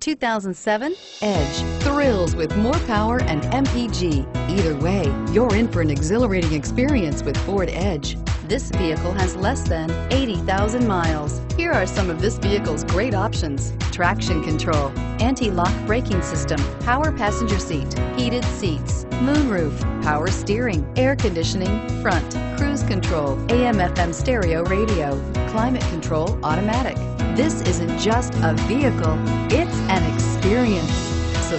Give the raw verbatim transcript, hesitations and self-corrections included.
two thousand seven Edge thrills with more power and M P G. Either way, you're in for an exhilarating experience with Ford Edge. This vehicle has less than eighty thousand miles. Here are some of this vehicle's great options: traction control, anti-lock braking system, power passenger seat, heated seats, moonroof, power steering, air conditioning, front, cruise control, A M F M stereo radio, climate control automatic. This isn't just a vehicle, it's an experience. So